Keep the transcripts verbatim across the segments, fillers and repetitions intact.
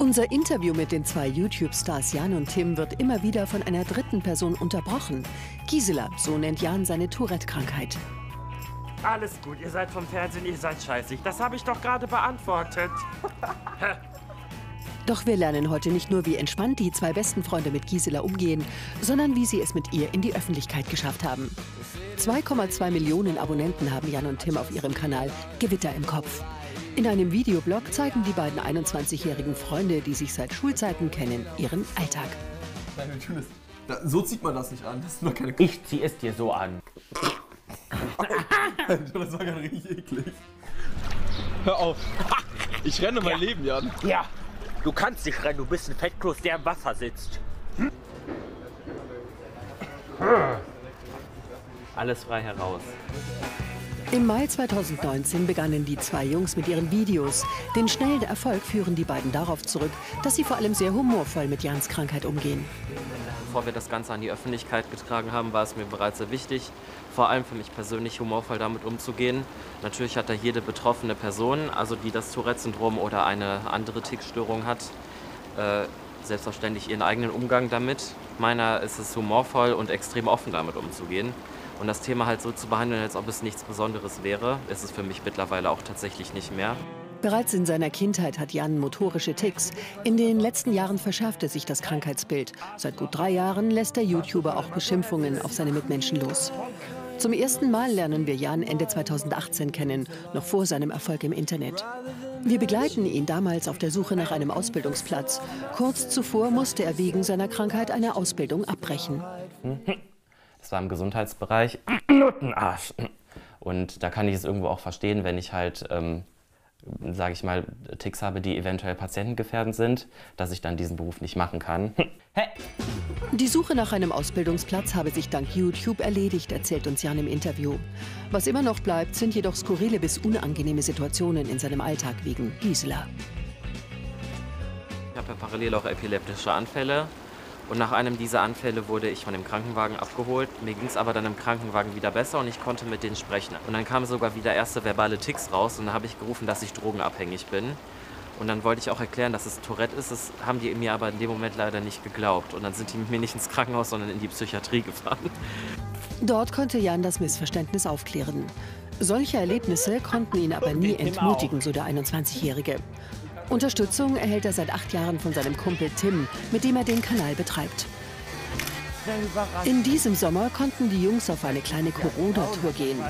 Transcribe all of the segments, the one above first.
Unser Interview mit den zwei YouTube-Stars Jan und Tim wird immer wieder von einer dritten Person unterbrochen. Gisela, so nennt Jan seine Tourette-Krankheit. Alles gut, ihr seid vom Fernsehen, ihr seid scheißig. Das habe ich doch gerade beantwortet. Doch wir lernen heute nicht nur, wie entspannt die zwei besten Freunde mit Gisela umgehen, sondern wie sie es mit ihr in die Öffentlichkeit geschafft haben. zwei Komma zwei Millionen Abonnenten haben Jan und Tim auf ihrem Kanal Gewitter im Kopf. In einem Videoblog zeigen die beiden einundzwanzigjährigen Freunde, die sich seit Schulzeiten kennen, ihren Alltag. So zieht man das nicht an. Das ist nur keine K ich zieh es dir so an. Das war gerade richtig eklig. Hör auf. Ich renne mein ja. Leben, Jan. Ja, du kannst nicht rennen. Du bist ein Fettkloß, der im Wasser sitzt. Hm? Alles frei heraus. Im Mai zweitausendneunzehn begannen die zwei Jungs mit ihren Videos. Den schnellen Erfolg führen die beiden darauf zurück, dass sie vor allem sehr humorvoll mit Jans Krankheit umgehen. Bevor wir das Ganze an die Öffentlichkeit getragen haben, war es mir bereits sehr wichtig, vor allem für mich persönlich humorvoll damit umzugehen. Natürlich hat da jede betroffene Person, also die das Tourette-Syndrom oder eine andere Tickstörung hat, äh, selbstverständlich ihren eigenen Umgang damit. Meiner ist es humorvoll und extrem offen damit umzugehen. Und das Thema halt so zu behandeln, als ob es nichts Besonderes wäre, ist es für mich mittlerweile auch tatsächlich nicht mehr. Bereits in seiner Kindheit hat Jan motorische Ticks. In den letzten Jahren verschärfte sich das Krankheitsbild. Seit gut drei Jahren lässt der YouTuber auch Beschimpfungen auf seine Mitmenschen los. Zum ersten Mal lernen wir Jan Ende zweitausendachtzehn kennen, noch vor seinem Erfolg im Internet. Wir begleiten ihn damals auf der Suche nach einem Ausbildungsplatz. Kurz zuvor musste er wegen seiner Krankheit eine Ausbildung abbrechen. Das war im Gesundheitsbereich Notenarsch. Und da kann ich es irgendwo auch verstehen, wenn ich halt, ähm, sage ich mal, Ticks habe, die eventuell patientengefährdend sind, dass ich dann diesen Beruf nicht machen kann. Hey. Die Suche nach einem Ausbildungsplatz habe sich dank YouTube erledigt, erzählt uns Jan im Interview. Was immer noch bleibt, sind jedoch skurrile bis unangenehme Situationen in seinem Alltag wegen Gisela. Ich habe ja parallel auch epileptische Anfälle. Und nach einem dieser Anfälle wurde ich von dem Krankenwagen abgeholt. Mir ging es aber dann im Krankenwagen wieder besser und ich konnte mit denen sprechen. Und dann kamen sogar wieder erste verbale Ticks raus und dann habe ich gerufen, dass ich drogenabhängig bin. Und dann wollte ich auch erklären, dass es Tourette ist. Das haben die mir aber in dem Moment leider nicht geglaubt. Und dann sind die mit mir nicht ins Krankenhaus, sondern in die Psychiatrie gefahren. Dort konnte Jan das Missverständnis aufklären. Solche Erlebnisse konnten ihn aber nie entmutigen, so der einundzwanzigjährige. Unterstützung erhält er seit acht Jahren von seinem Kumpel Tim, mit dem er den Kanal betreibt. In diesem Sommer konnten die Jungs auf eine kleine Corona-Tour gehen.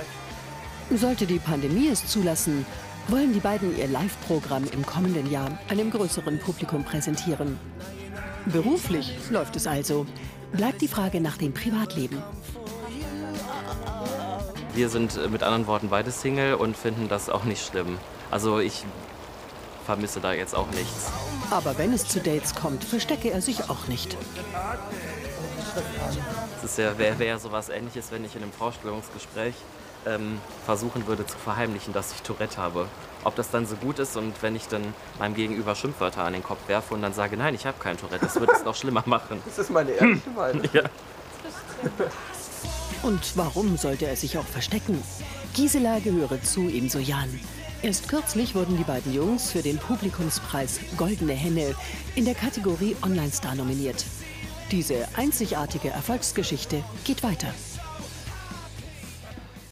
Sollte die Pandemie es zulassen, wollen die beiden ihr Live-Programm im kommenden Jahr einem größeren Publikum präsentieren. Beruflich läuft es also. Bleibt die Frage nach dem Privatleben. Wir sind mit anderen Worten beide Single und finden das auch nicht schlimm. Also ich vermisse da jetzt auch nichts. Aber wenn es zu Dates kommt, verstecke er sich auch nicht. Es ja, wäre wär so was Ähnliches, wenn ich in einem Vorstellungsgespräch ähm, versuchen würde zu verheimlichen, dass ich Tourette habe. Ob das dann so gut ist und wenn ich dann meinem Gegenüber Schimpfwörter an den Kopf werfe und dann sage, nein, ich habe kein Tourette, das wird es noch schlimmer machen. Das ist meine ehrliche Meinung. Ja. Und warum sollte er sich auch verstecken? Gisela gehöre zu, ebenso Jan. Erst kürzlich wurden die beiden Jungs für den Publikumspreis Goldene Henne in der Kategorie Online-Star nominiert. Diese einzigartige Erfolgsgeschichte geht weiter.